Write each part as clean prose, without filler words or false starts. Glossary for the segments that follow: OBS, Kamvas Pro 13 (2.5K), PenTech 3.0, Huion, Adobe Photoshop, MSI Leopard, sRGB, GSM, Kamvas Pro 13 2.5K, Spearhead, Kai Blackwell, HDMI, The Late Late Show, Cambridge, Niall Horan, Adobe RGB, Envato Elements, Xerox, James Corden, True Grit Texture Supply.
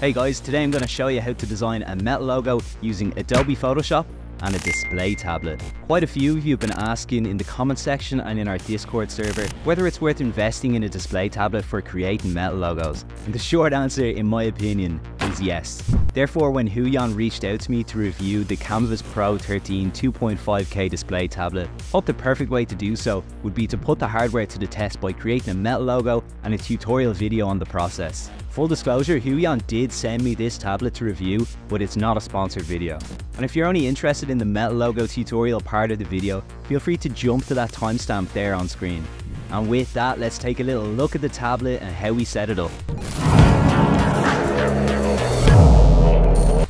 Hey guys, today I'm going to show you how to design a metal logo using Adobe Photoshop and a display tablet. Quite a few of you have been asking in the comment section and in our Discord server whether it's worth investing in a display tablet for creating metal logos. And the short answer, in my opinion, is yes. Therefore, when Huion reached out to me to review the Kamvas Pro 13 2.5K display tablet, I thought the perfect way to do so would be to put the hardware to the test by creating a metal logo and a tutorial video on the process. Full disclosure, Huion did send me this tablet to review, but it's not a sponsored video. And if you're only interested in the metal logo tutorial part of the video, feel free to jump to that timestamp there on screen. And with that, let's take a little look at the tablet and how we set it up.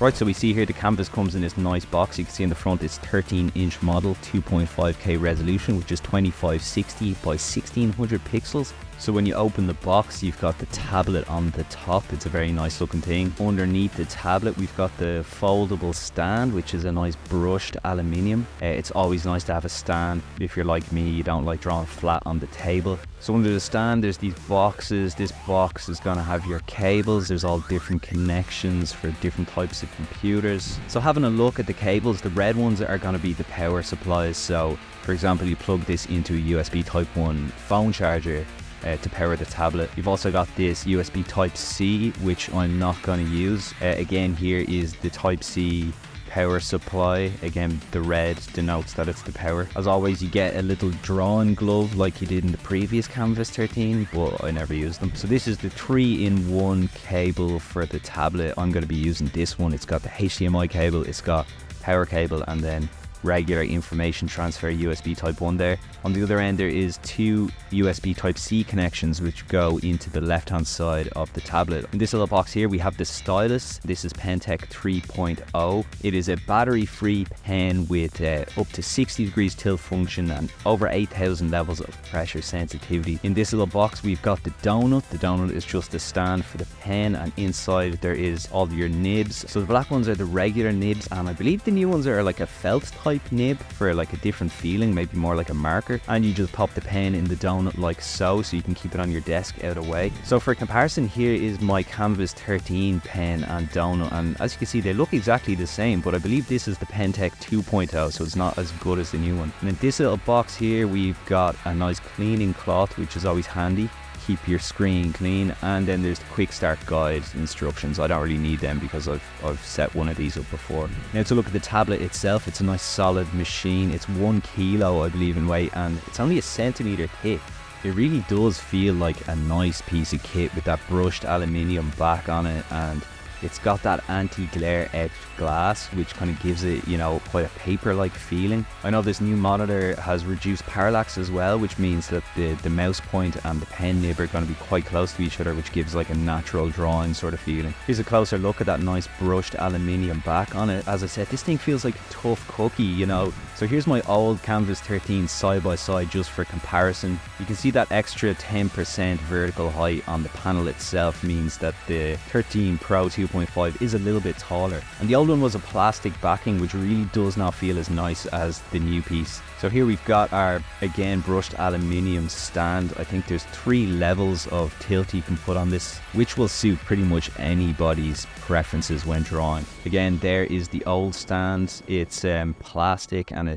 Right, so we see here the Kamvas comes in this nice box. You can see in the front it's 13-inch model, 2.5K resolution, which is 2560 by 1600 pixels. So when you open the box, you've got the tablet on the top. It's a very nice looking thing. Underneath the tablet, we've got the foldable stand, which is a nice brushed aluminium. It's always nice to have a stand. If you're like me, you don't like drawing flat on the table. So under the stand, there's these boxes. This box is gonna have your cables. There's all different connections for different types of computers. So having a look at the cables, the red ones are gonna be the power supplies. So for example, you plug this into a USB type 1 phone charger to power the tablet. You've also got this USB Type-C, which I'm not going to use. Again, here is the Type-C power supply. Again, the red denotes that it's the power. As always, you get a little drawing glove like you did in the previous Kamvas 13, but I never used them. So this is the 3-in-1 cable for the tablet. I'm going to be using this one. It's got the HDMI cable, it's got power cable, and then regular information transfer USB type 1 there. On the other end, there is 2 USB type C connections which go into the left hand side of the tablet. In this little box here, we have the stylus. This is PenTech 3.0. It is a battery free pen with up to 60 degrees tilt function and over 8,000 levels of pressure sensitivity. In this little box, we've got the donut. The donut is just the stand for the pen, and inside there is all your nibs. So the black ones are the regular nibs, and I believe the new ones are like a felt type nib for like a different feeling, maybe more like a marker, and you just pop the pen in the donut like so you can keep it on your desk out of way. So for comparison, here is my Kamvas 13 pen and donut, and as you can see, they look exactly the same, but I believe this is the PenTech 2.0, so it's not as good as the new one. And in this little box here, we've got a nice cleaning cloth, which is always handy. Keep your screen clean, and then there's the quick start guide instructions. I don't really need them because I've set one of these up before. Now to look at the tablet itself, it's a nice solid machine. It's 1 kilo, I believe, in weight, and it's only a centimeter thick. It really does feel like a nice piece of kit with that brushed aluminium back on it, and it's got that anti-glare edged glass, which kind of gives it, you know, quite a paper-like feeling. I know this new monitor has reduced parallax as well, which means that the mouse point and the pen nib are going to be quite close to each other, which gives like a natural drawing sort of feeling. Here's a closer look at that nice brushed aluminium back on it. As I said, this thing feels like a tough cookie, you know. So here's my old Kamvas 13 side by side just for comparison. You can see that extra 10% vertical height on the panel itself means that the 13 Pro 2.5 is a little bit taller, and the old one was a plastic backing, which really does not feel as nice as the new piece. So here we've got our, again, brushed aluminium stand. I think there's 3 levels of tilt you can put on this, which will suit pretty much anybody's preferences when drawing. Again, there is the old stand. It's plastic, and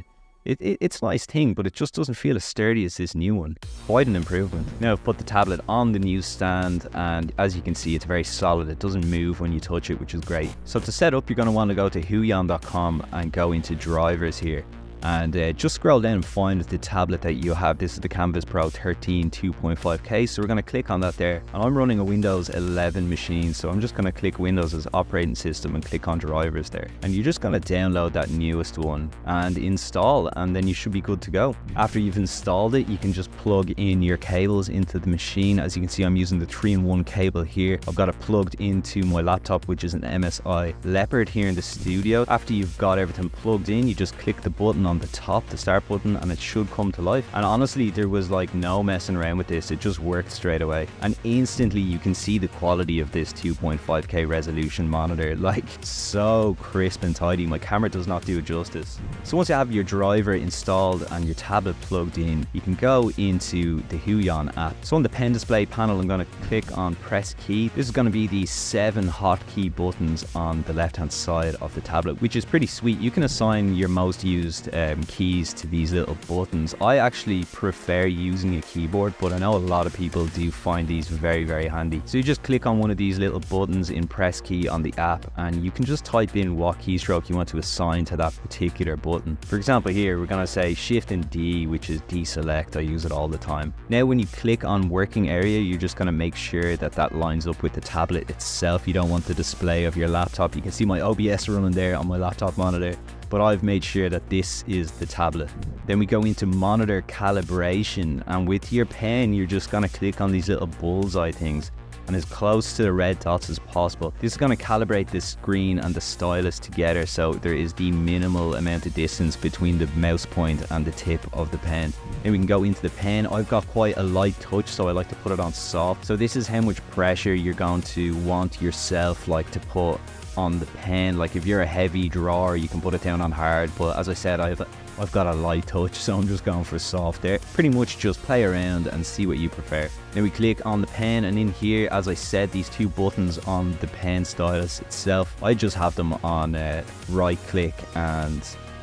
it's a nice thing, but it just doesn't feel as sturdy as this new one. Quite an improvement. Now I've put the tablet on the new stand, and as you can see, it's very solid. It doesn't move when you touch it, which is great. So to set up, you're going to want to go to huion.com and go into drivers here, and just scroll down and find the tablet that you have. This is the Kamvas Pro 13 2.5K, so we're going to click on that there. And I'm running a Windows 11 machine, so I'm just going to click Windows as operating system and click on drivers there. And you're just going to download that newest one and install, and then you should be good to go. After you've installed it, you can just plug in your cables into the machine. As you can see, I'm using the 3-in-1 cable here. I've got it plugged into my laptop, which is an MSI Leopard here in the studio. After you've got everything plugged in, you just click the button on the top, the start button, and it should come to life. And honestly, there was like no messing around with this. It just worked straight away. And instantly you can see the quality of this 2.5K resolution monitor. Like, so crisp and tidy. My camera does not do it justice. So once you have your driver installed and your tablet plugged in, you can go into the Huion app. So on the pen display panel, I'm going to click on press key. This is going to be the 7 hotkey buttons on the left hand side of the tablet, which is pretty sweet. You can assign your most used keys to these little buttons. I actually prefer using a keyboard, but I know a lot of people do find these very, very handy. So you just click on one of these little buttons in press key on the app, and you can just type in what keystroke you want to assign to that particular button. For example, here we're going to say shift and D, which is deselect. I use it all the time. Now when you click on working area, you're just going to make sure that that lines up with the tablet itself. You don't want the display of your laptop. You can see my OBS running there on my laptop monitor, but I've made sure that this is the tablet. Then we go into monitor calibration, and with your pen, you're just going to click on these little bullseye things and as close to the red dots as possible. This is going to calibrate the screen and the stylus together, so there is the minimal amount of distance between the mouse point and the tip of the pen. Then we can go into the pen. I've got quite a light touch, so I like to put it on soft. So this is how much pressure you're going to want yourself like to put on the pen. Like if you're a heavy drawer, you can put it down on hard, but as I said, I've got a light touch, so I'm just going for soft there. Pretty much just play around and see what you prefer. Then we click on the pen, and in here, as I said, these two buttons on the pen stylus itself, I just have them on right click and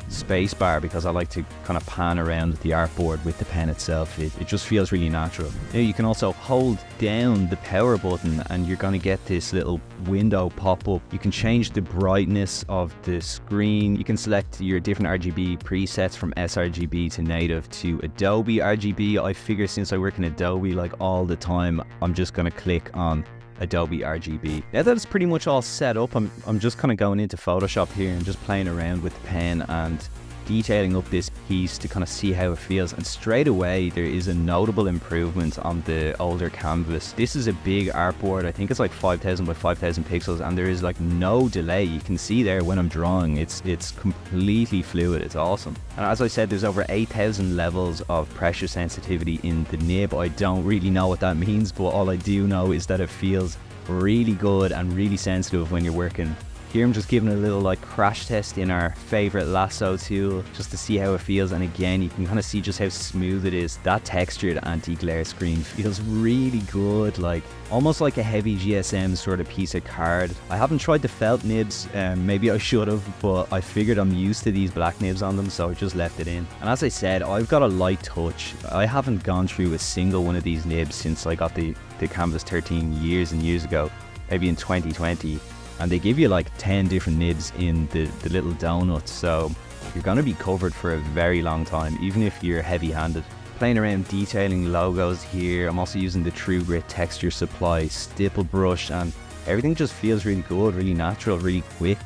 spacebar because I like to kind of pan around the artboard with the pen itself. It just feels really natural. Now you can also hold down the power button and you're going to get this little window pop up. You can change the brightness of the screen. You can select your different RGB presets from sRGB to native to Adobe RGB. I figure since I work in Adobe like all the time, I'm just going to click on Adobe RGB. Now that it's pretty much all set up, I'm just kind of going into Photoshop here and just playing around with the pen and detailing up this piece to kind of see how it feels, and straight away there is a notable improvement on the older canvas. This is a big artboard. I think it's like 5,000 by 5,000 pixels, and there is like no delay. You can see there when I'm drawing, it's completely fluid. It's awesome. And as I said, there's over 8,000 levels of pressure sensitivity in the nib. I don't really know what that means, but all I do know is that it feels really good and really sensitive when you're working. Here I'm just giving a little like crash test in our favorite lasso tool just to see how it feels, and again you can kind of see just how smooth it is. That textured anti-glare screen feels really good, like almost like a heavy GSM sort of piece of card. I haven't tried the felt nibs, maybe I should have, but I figured I'm used to these black nibs on them, so I just left it in. And as I said, I've got a light touch. I haven't gone through a single one of these nibs since I got the Kamvas 13 years and years ago, maybe in 2020. And they give you like 10 different nibs in the little donuts, so you're going to be covered for a very long time, even if you're heavy-handed. Playing around detailing logos here. I'm also using the True Grit Texture Supply stipple brush, and everything just feels really good, really natural, really quick.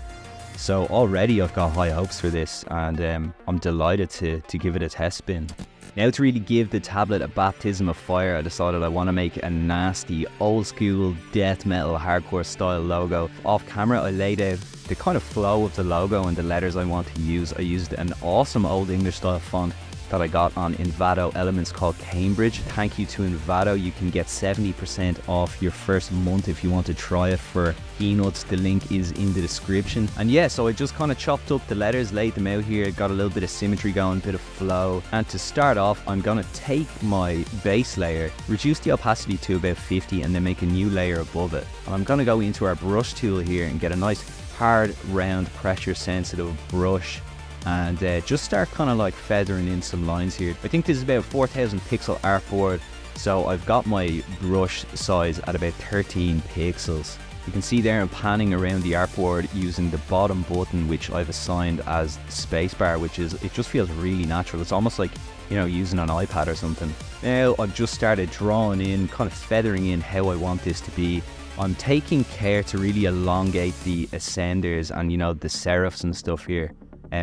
So already I've got high hopes for this, and I'm delighted to give it a test spin. Now to really give the tablet a baptism of fire, I decided I want to make a nasty old school death metal hardcore style logo. Off camera I laid out the kind of flow of the logo and the letters I want to use. I used an awesome old English style font that I got on Envato Elements called Cambridge. Thank you to Envato. You can get 70% off your first month if you want to try it for peanuts. The link is in the description. And yeah, so I just kind of chopped up the letters, laid them out here, got a little bit of symmetry going, a bit of flow. And to start off, I'm going to take my base layer, reduce the opacity to about 50, and then make a new layer above it. And I'm going to go into our brush tool here and get a nice hard, round, pressure sensitive brush, and just start kind of like feathering in some lines here. I think this is about 4,000 pixel artboard, so I've got my brush size at about 13 pixels. You can see there I'm panning around the artboard using the bottom button, which I've assigned as spacebar, which is, it just feels really natural. It's almost like, you know, using an iPad or something. Now I've just started drawing in, kind of feathering in how I want this to be. I'm taking care to really elongate the ascenders and, you know, the serifs and stuff here.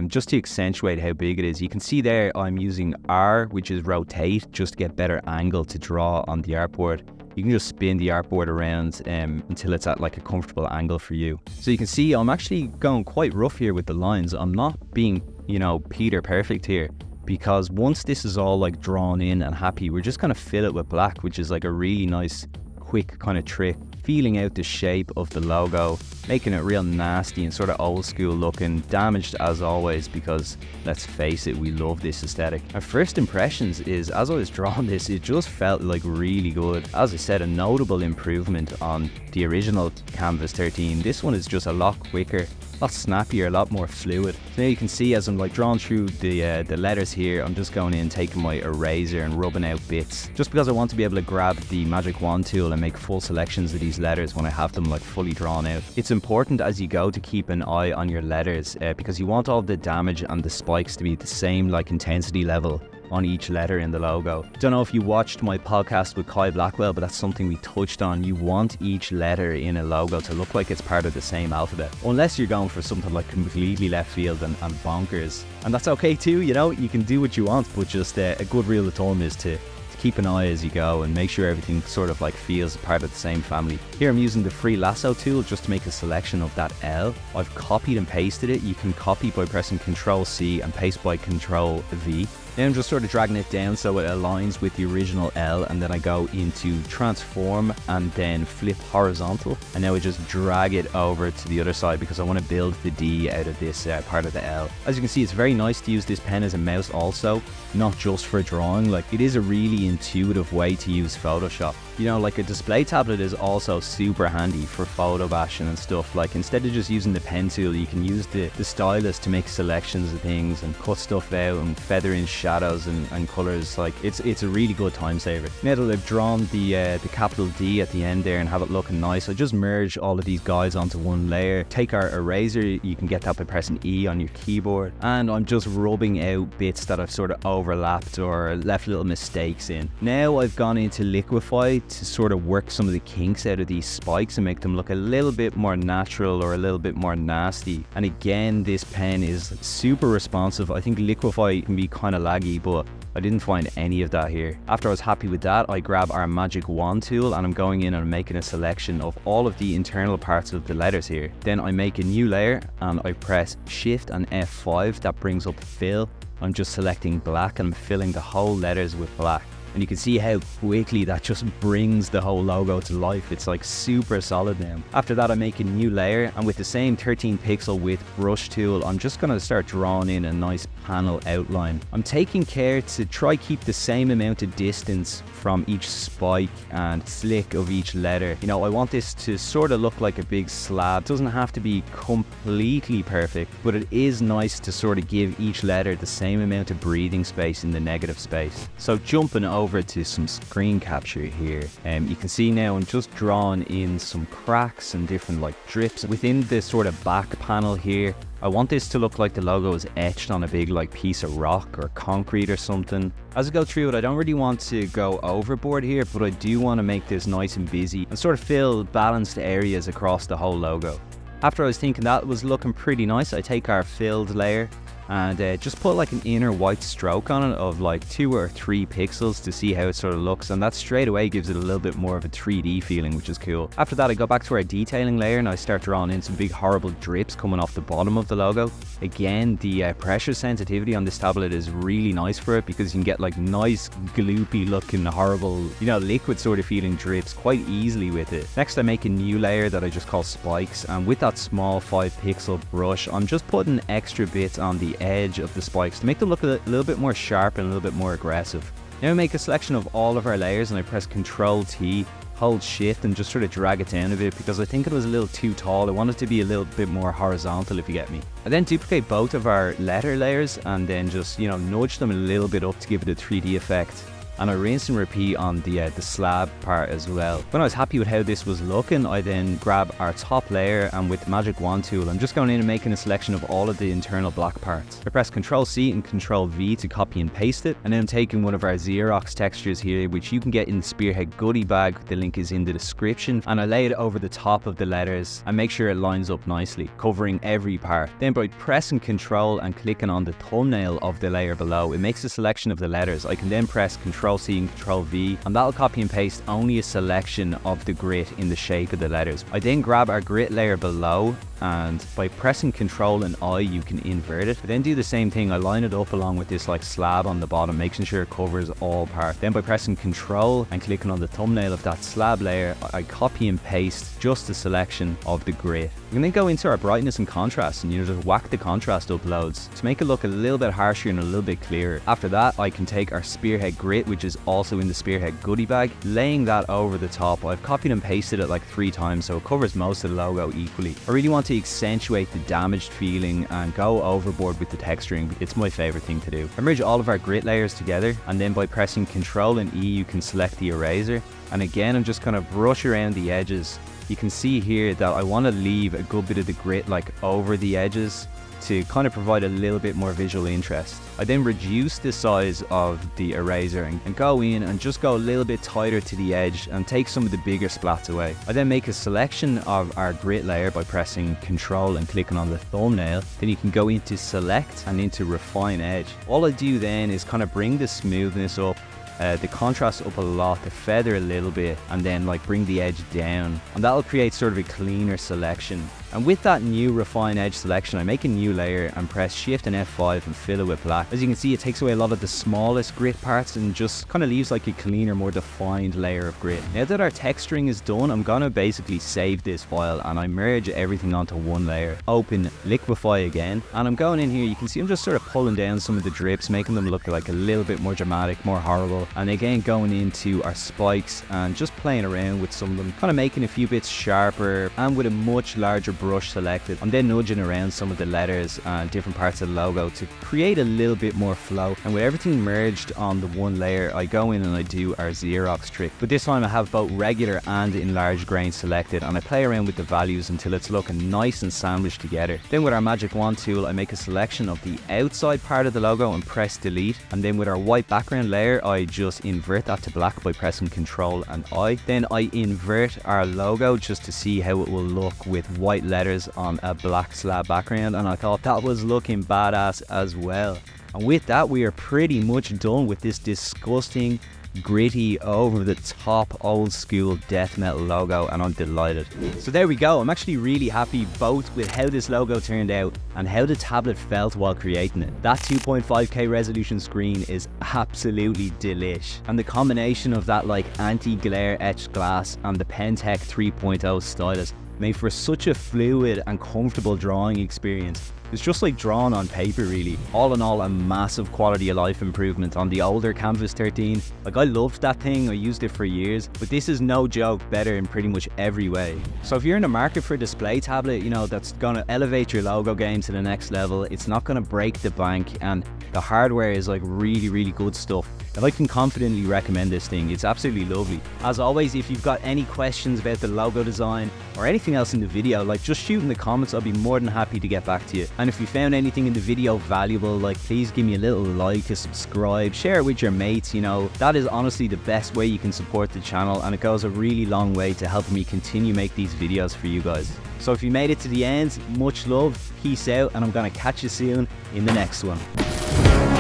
Just to accentuate how big it is. You can see there I'm using R, which is rotate, just to get better angle to draw on the artboard. You can just spin the artboard around until it's at like a comfortable angle for you. So you can see I'm actually going quite rough here with the lines. I'm not being, you know, Peter Perfect here, because once this is all like drawn in and happy, we're just going to fill it with black, which is like a really nice quick kind of trick, feeling out the shape of the logo, making it real nasty and sort of old school looking, damaged as always, because let's face it, we love this aesthetic. Our first impressions is, as I was drawing this, it just felt like really good. As I said, a notable improvement on the original Kamvas 13. This one is just a lot quicker, a lot snappier, a lot more fluid. So now you can see as I'm like drawing through the letters here, I'm just going in, taking my eraser and rubbing out bits, just because I want to be able to grab the magic wand tool and make full selections of these letters when I have them like fully drawn out. It's important as you go to keep an eye on your letters because you want all the damage and the spikes to be the same like intensity level on each letter in the logo. Don't know if you watched my podcast with Kai Blackwell, but that's something we touched on. You want each letter in a logo to look like it's part of the same alphabet, unless you're going for something like completely left field and bonkers. And that's okay too, you know, you can do what you want, but just a good rule of thumb is to keep an eye as you go and make sure everything sort of like feels part of the same family. Here I'm using the free lasso tool just to make a selection of that L. I've copied and pasted it. You can copy by pressing Ctrl+C and paste by Ctrl+V. Now I'm just sort of dragging it down so it aligns with the original L, and then I go into transform and then flip horizontal, and now I just drag it over to the other side because I want to build the D out of this part of the L. As you can see, it's very nice to use this pen as a mouse also, not just for drawing. Like, it is a really intuitive way to use Photoshop. You know, like a display tablet is also super handy for photo bashing and stuff. Like, instead of just using the pen tool, you can use the stylus to make selections of things and cut stuff out and feather in shadows and colors. Like, it's a really good time saver. Now that I've drawn the capital D at the end there and have it looking nice, I just merge all of these guys onto one layer. Take our eraser, you can get that by pressing E on your keyboard, and I'm just rubbing out bits that I've sort of overlapped or left little mistakes in. Now I've gone into liquify to sort of work some of the kinks out of these spikes and make them look a little bit more natural or a little bit more nasty. And again, this pen is super responsive. I think liquify can be kind of laggy, but I didn't find any of that here. After I was happy with that, I grab our magic wand tool and I'm going in and making a selection of all of the internal parts of the letters here. Then I make a new layer and I press Shift and F5. That brings up fill. I'm just selecting black and I'm filling the whole letters with black. And you can see how quickly that just brings the whole logo to life. It's like super solid now. After that, I make a new layer, and with the same 13 pixel width brush tool, I'm just going to start drawing in a nice panel outline. I'm taking care to try keep the same amount of distance from each spike and slick of each letter. You know, I want this to sort of look like a big slab. It doesn't have to be completely perfect, but it is nice to sort of give each letter the same amount of breathing space in the negative space. So jumping over to some screen capture here, and you can see now I'm just drawing in some cracks and different like drips within this sort of back panel here. I want this to look like the logo is etched on a big like piece of rock or concrete or something. As I go through it, I don't really want to go overboard here, but I do want to make this nice and busy and sort of fill balanced areas across the whole logo. After I was thinking that was looking pretty nice, I take our filled layer and just put like an inner white stroke on it of like 2 or 3 pixels to see how it sort of looks, and that straight away gives it a little bit more of a 3D feeling, which is cool. After that, I go back to our detailing layer and I start drawing in some big horrible drips coming off the bottom of the logo. Again, the pressure sensitivity on this tablet is really nice for it, because you can get like nice gloopy looking horrible, you know, liquid sort of feeling drips quite easily with it. Next, I make a new layer that I just call spikes, and with that small 5-pixel brush, I'm just putting extra bits on the edge of the spikes to make them look a little bit more sharp and a little bit more aggressive. Now I make a selection of all of our layers and I press Ctrl+T, hold Shift and just sort of drag it down a bit, because I think it was a little too tall. I want it to be a little bit more horizontal, if you get me. I then duplicate both of our letter layers and then just, you know, nudge them a little bit up to give it a 3D effect. And I rinse and repeat on the slab part as well. When I was happy with how this was looking, I then grab our top layer, and with the magic wand tool, I'm just going in and making a selection of all of the internal black parts. I press Ctrl+C and Ctrl+V to copy and paste it, and then I'm taking one of our Xerox textures here, which you can get in the Spearhead goodie bag. The link is in the description, and I lay it over the top of the letters and make sure it lines up nicely, covering every part. Then by pressing Ctrl and clicking on the thumbnail of the layer below, it makes a selection of the letters. I can then press Ctrl+C and Ctrl+V, and that'll copy and paste only a selection of the grit in the shape of the letters. I then grab our grit layer below and by pressing Ctrl and I you can invert it. Then do the same thing, I line it up along with this like slab on the bottom, making sure it covers all parts. Then by pressing Ctrl and clicking on the thumbnail of that slab layer, I copy and paste just the selection of the grid. We can then go into our brightness and contrast and just whack the contrast up loads to make it look a little bit harsher and a little bit clearer. After that I can take our spearhead grit, which is also in the spearhead goodie bag, laying that over the top. I've copied and pasted it like 3 times so it covers most of the logo equally. I really want to accentuate the damaged feeling and go overboard with the texturing. It's my favorite thing to do. I merge all of our grit layers together and then by pressing Ctrl and E you can select the eraser, and again I'm just going to brush around the edges. You can see here that I want to leave a good bit of the grit like over the edges to kind of provide a little bit more visual interest. I then reduce the size of the eraser and go in and just go a little bit tighter to the edge and take some of the bigger splats away. I then make a selection of our grit layer by pressing Ctrl and clicking on the thumbnail. Then you can go into select and into refine edge. All I do then is kind of bring the smoothness up, the contrast up a lot, the feather a little bit, and then like bring the edge down, and that'll create sort of a cleaner selection. And with that new refine edge selection, I make a new layer and press Shift and F5 and fill it with black. As you can see, it takes away a lot of the smallest grit parts and just kind of leaves like a cleaner, more defined layer of grit. Now that our texturing is done, I'm gonna basically save this file and I merge everything onto one layer. Open liquefy again, and I'm going in here. You can see I'm just sort of pulling down some of the drips, making them look like a little bit more dramatic, more horrible. And again, going into our spikes and just playing around with some of them, kind of making a few bits sharper and with a much larger brush selected. I'm then nudging around some of the letters and different parts of the logo to create a little bit more flow. And with everything merged on the one layer, I go in and I do our Xerox trick, but this time I have both regular and enlarged grain selected, and I play around with the values until it's looking nice and sandwiched together. Then with our magic wand tool, I make a selection of the outside part of the logo and press delete, and then with our white background layer I just invert that to black by pressing Ctrl and I. Then I invert our logo just to see how it will look with white letters on a black slab background, and I thought that was looking badass as well. And with that, we are pretty much done with this disgusting, gritty, over the top, old school death metal logo, and I'm delighted. So there we go. I'm actually really happy both with how this logo turned out and how the tablet felt while creating it. That 2.5K resolution screen is absolutely delish, and the combination of that like anti-glare etched glass and the PenTech 3.0 stylus made for such a fluid and comfortable drawing experience. It's just like drawn on paper really. All in all, a massive quality of life improvement on the older Kamvas 13. Like, I loved that thing, I used it for years, but this is no joke, better in pretty much every way. So if you're in the market for a display tablet, you know, that's gonna elevate your logo game to the next level, it's not gonna break the bank, and the hardware is like really good stuff. And I can confidently recommend this thing. It's absolutely lovely. As always, if you've got any questions about the logo design or anything else in the video, like, just shoot in the comments. I'll be more than happy to get back to you. And if you found anything in the video valuable, like, please give me a little like, a subscribe, share it with your mates, you know. That is honestly the best way you can support the channel, and it goes a really long way to helping me continue make these videos for you guys. So if you made it to the end, much love, peace out, and I'm gonna catch you soon in the next one.